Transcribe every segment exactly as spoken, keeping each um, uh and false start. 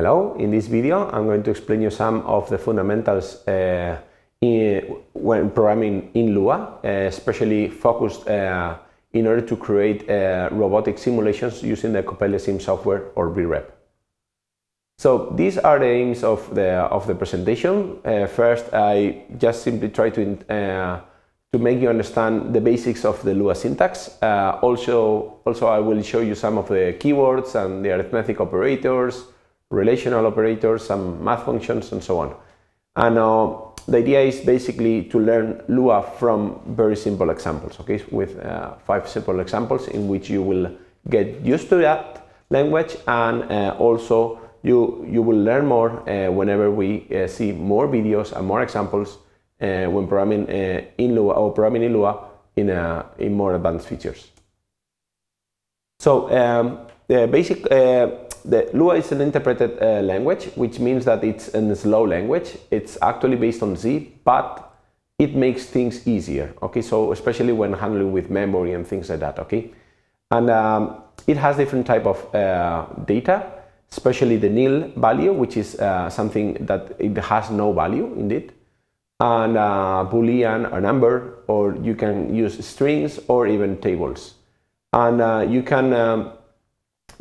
Hello, in this video I'm going to explain you some of the fundamentals uh, in, when programming in Lua, uh, especially focused uh, in order to create uh, robotic simulations using the CoppeliaSim software or B REP. So these are the aims of the, of the presentation. Uh, first, I just simply try to, uh, to make you understand the basics of the Lua syntax. Uh, also, also, I will show you some of the keywords and the arithmetic operators, relational operators, some math functions, and so on. And uh, the idea is basically to learn Lua from very simple examples, okay, with uh, five simple examples in which you will get used to that language, and uh, also you, you will learn more uh, whenever we uh, see more videos and more examples uh, when programming uh, in Lua or programming in Lua in, uh, in more advanced features. So um, the basic uh, The Lua is an interpreted uh, language, which means that it's a slow language. It's actually based on Z, but it makes things easier. Okay, so especially when handling with memory and things like that. Okay, and um, it has different type of uh, data, especially the nil value, which is uh, something that it has no value indeed, and uh, Boolean or number, or you can use strings or even tables, and uh, you can. Um,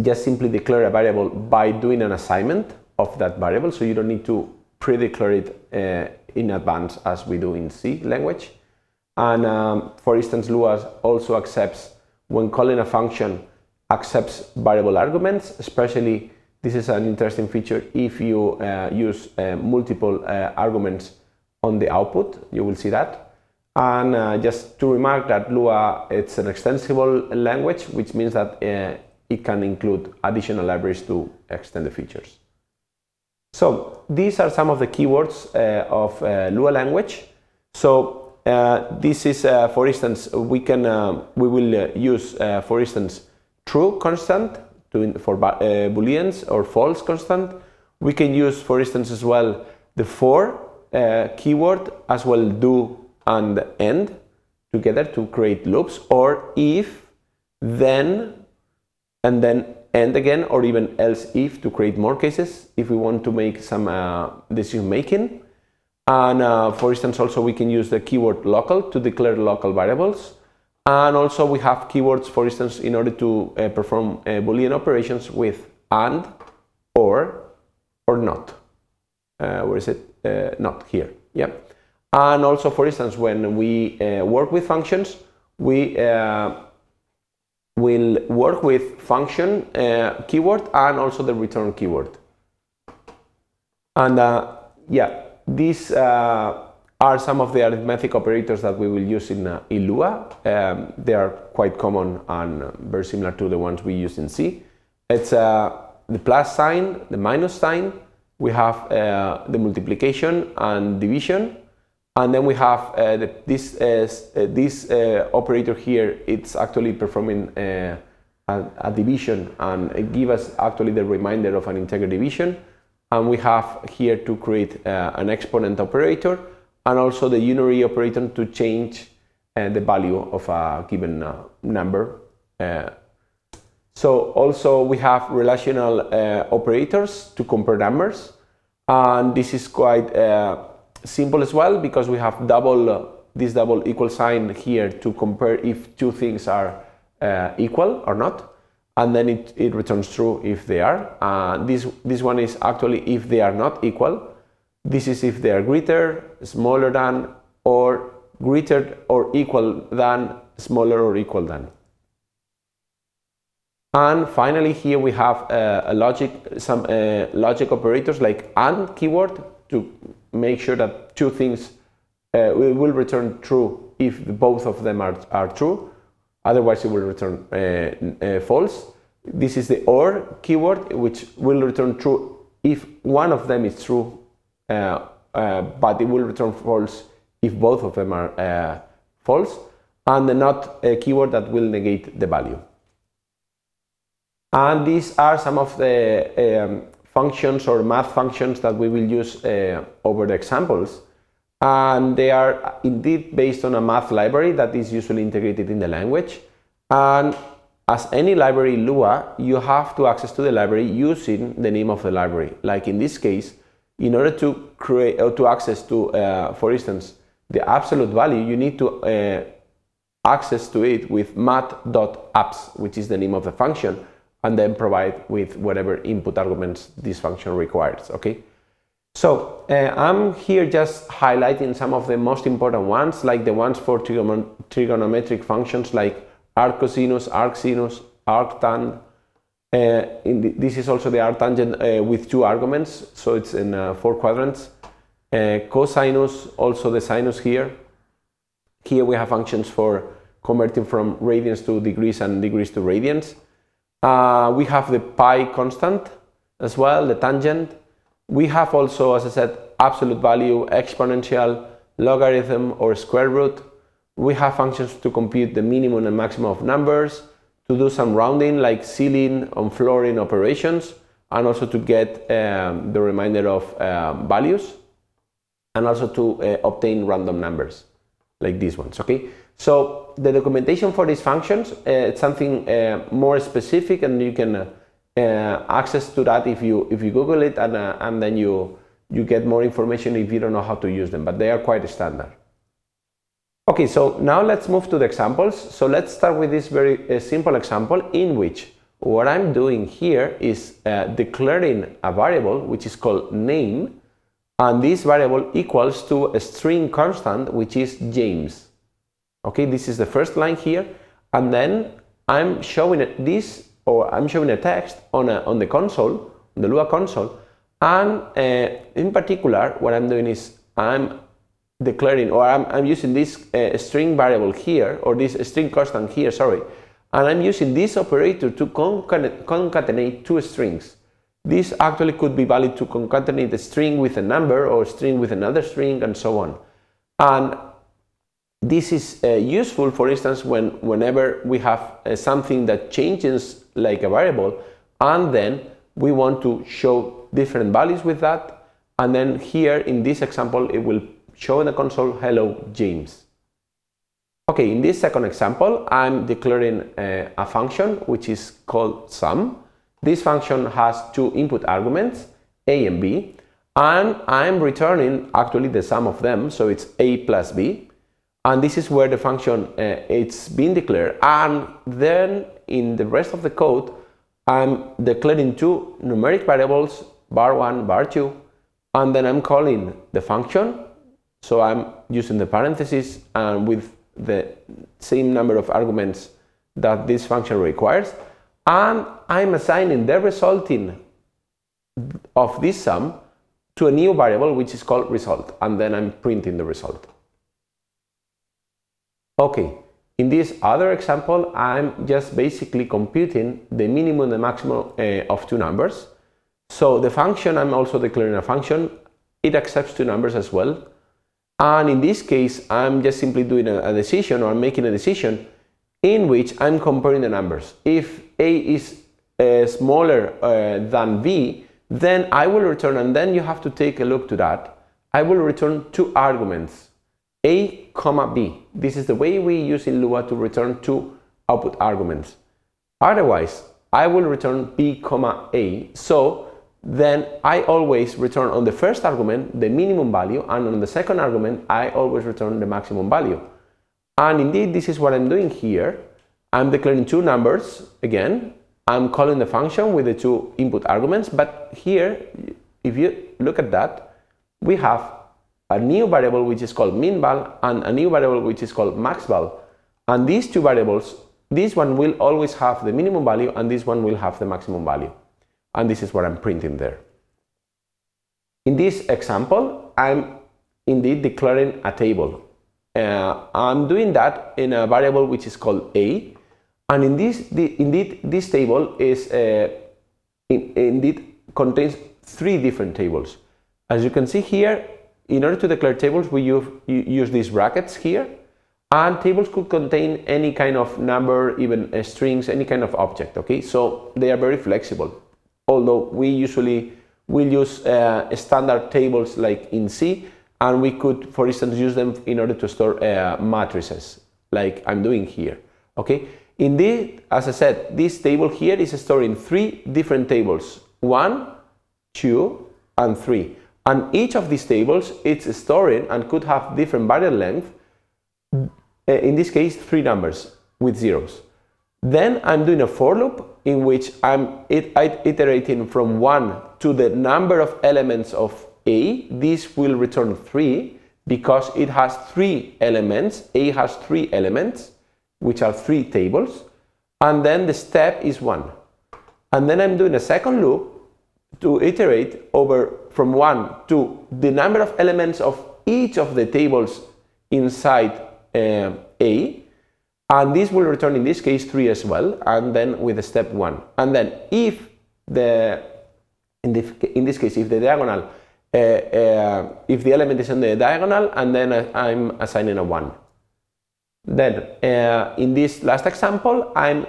Just simply declare a variable by doing an assignment of that variable, so you don't need to pre-declare it uh, in advance as we do in C language. And um, for instance, Lua also accepts, when calling a function, accepts variable arguments. Especially this is an interesting feature if you uh, use uh, multiple uh, arguments on the output. You will see that. And uh, just to remark that Lua, it's an extensible language, which means that uh, it can include additional libraries to extend the features. So these are some of the keywords uh, of uh, Lua language. So uh, this is, uh, for instance, we can uh, we will uh, use, uh, for instance, true constant to, for uh, Booleans, or false constant. We can use, for instance, as well the for uh, keyword, as well do and end together to create loops, or if, then, and then end again, or even else if to create more cases if we want to make some uh, decision making. And uh, for instance, also we can use the keyword local to declare local variables. And also we have keywords, for instance, in order to uh, perform uh, Boolean operations with and, or, or not. Uh, where is it? Uh, not here. Yeah. And also, for instance, when we uh, work with functions, we uh, will work with function uh, keyword and also the return keyword. And uh, yeah, these uh, are some of the arithmetic operators that we will use in, uh, in Lua. Um, they are quite common and very similar to the ones we use in C. It's uh, the plus sign, the minus sign, we have uh, the multiplication and division, and then we have uh, the, this, uh, this uh, operator here. It's actually performing uh, a, a division, and it gives us actually the reminder of an integer division. And we have here to create uh, an exponent operator, and also the unary operator to change uh, the value of a given uh, number. Uh, so also we have relational uh, operators to compare numbers, and this is quite uh, simple as well, because we have double uh, this double equal sign here to compare if two things are uh, equal or not, and then it, it returns true if they are. Uh, this this one is actually if they are not equal. This is if they are greater, smaller than, or greater or equal than, smaller or equal than. And finally, here we have uh, a logic some uh, logic operators like and keyword to make sure that two things uh, will return true if both of them are, are true, otherwise it will return uh, uh, false. This is the or keyword, which will return true if one of them is true, uh, uh, but it will return false if both of them are uh, false, and the not uh, keyword that will negate the value. And these are some of the um, functions or math functions that we will use uh, over the examples, and they are indeed based on a math library that is usually integrated in the language, and As any library Lua, you have to access to the library using the name of the library. Like in this case, in order to create or to access to, uh, for instance, the absolute value, you need to uh, access to it with mat.apps, which is the name of the function, and then provide with whatever input arguments this function requires. Okay. So uh, I'm here just highlighting some of the most important ones, like the ones for trigonom trigonometric functions, like arccosinus, arcsinus, arctan. Uh, in the, this is also the arctangent uh, with two arguments, so it's in uh, four quadrants. Uh, cosinus, also the sinus here. Here we have functions for converting from radians to degrees and degrees to radians. Uh, we have the pi constant as well, the tangent. We have also, as I said, absolute value, exponential, logarithm or square root. We have functions to compute the minimum and maximum of numbers, to do some rounding like ceiling and flooring operations, and also to get um, the remainder of um, values, and also to uh, obtain random numbers like these ones. Okay, so the documentation for these functions, uh, it's something uh, more specific, and you can uh, uh, access to that if you if you Google it, and uh, and then you you get more information if you don't know how to use them, but they are quite standard. Okay, so now let's move to the examples. So let's start with this very uh, simple example in which what I'm doing here is uh, declaring a variable which is called name, and this variable equals to a string constant which is James. Okay, this is the first line here, and then I'm showing it this, or I'm showing a text on, a, on the console, on the Lua console, and uh, in particular what I'm doing is I'm declaring, or I'm, I'm using this uh, string variable here, or this string constant here, sorry, and I'm using this operator to concatenate, concatenate two strings. This actually could be valid to concatenate a string with a number, or a string with another string, and so on. And this is uh, useful, for instance, when whenever we have uh, something that changes like a variable, and then we want to show different values with that, and then here in this example it will show in the console, hello, James. Okay, in this second example, I'm declaring uh, a function which is called sum. This function has two input arguments, a and b, and I'm returning actually the sum of them, so it's a plus b, and this is where the function uh, it's been declared, and then in the rest of the code, I'm declaring two numeric variables, var one, var two, and then I'm calling the function. So I'm using the parentheses and with the same number of arguments that this function requires, and I'm assigning the resulting of this sum to a new variable which is called result, and then I'm printing the result. Okay, in this other example, I'm just basically computing the minimum and the maximum uh, of two numbers. So the function, I'm also declaring a function, it accepts two numbers as well. And in this case, I'm just simply doing a, a decision, or I'm making a decision in which I'm comparing the numbers. If A is uh, smaller uh, than B, then I will return, and then you have to take a look to that. I will return two arguments, A, comma B. This is the way we use in Lua to return two output arguments. Otherwise, I will return B, comma A. So then I always return on the first argument the minimum value, and on the second argument I always return the maximum value. And indeed this is what I'm doing here. I'm declaring two numbers again, I'm calling the function with the two input arguments, but here if you look at that, we have a new variable which is called minval and a new variable which is called maxval, and these two variables, this one will always have the minimum value and this one will have the maximum value. And this is what I'm printing there. In this example, I'm indeed declaring a table. Uh, I'm doing that in a variable which is called a, and in this, the, indeed this table is uh, in, indeed contains three different tables. As you can see here, in order to declare tables, we use, use these brackets here, and tables could contain any kind of number, even uh, strings, any kind of object. Okay, so they are very flexible. Although we usually will use uh, standard tables like in C, and we could, for instance, use them in order to store uh, matrices, like I'm doing here. Okay, Indeed, as I said, this table here is storing three different tables, one, two, and three. And each of these tables is storing and could have different variable length, in this case three numbers with zeros. Then I'm doing a for loop in which I'm iterating from one to the number of elements of A. This will return three because it has three elements. A has three elements, which are three tables, and then the step is one. And then I'm doing a second loop to iterate over from one to the number of elements of each of the tables inside uh, A, and this will return in this case three as well, and then with the step one. And then if the in, the, in this case if the diagonal uh, uh, if the element is on the diagonal, and then I, I'm assigning a one. Then uh, in this last example I'm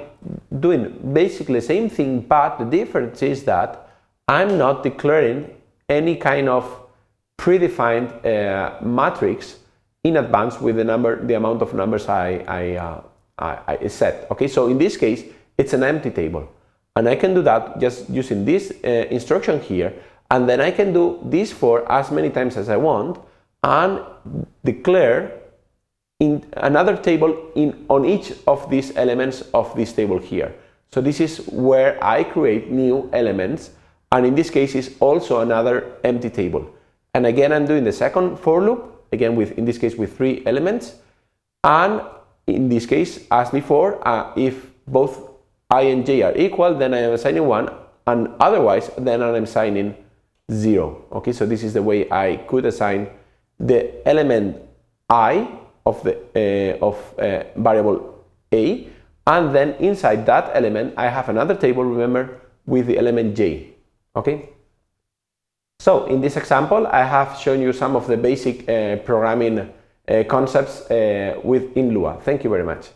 doing basically the same thing, but the difference is that I'm not declaring any kind of predefined uh, matrix in advance with the number, the amount of numbers I, I, uh, I, I set. Okay, so in this case it's an empty table, and I can do that just using this uh, instruction here, and then I can do this for as many times as I want and declare in another table in on each of these elements of this table here. So this is where I create new elements, and in this case is also another empty table. And again I'm doing the second for loop, again with in this case with three elements, and in this case as before uh, if both I and j are equal, then I am assigning one, and otherwise then I'm assigning zero. Okay, so this is the way I could assign the element I of the uh, of uh, variable A, and then inside that element I have another table, remember, with the element j. Okay, so in this example I have shown you some of the basic uh, programming uh, concepts uh, within Lua. Thank you very much.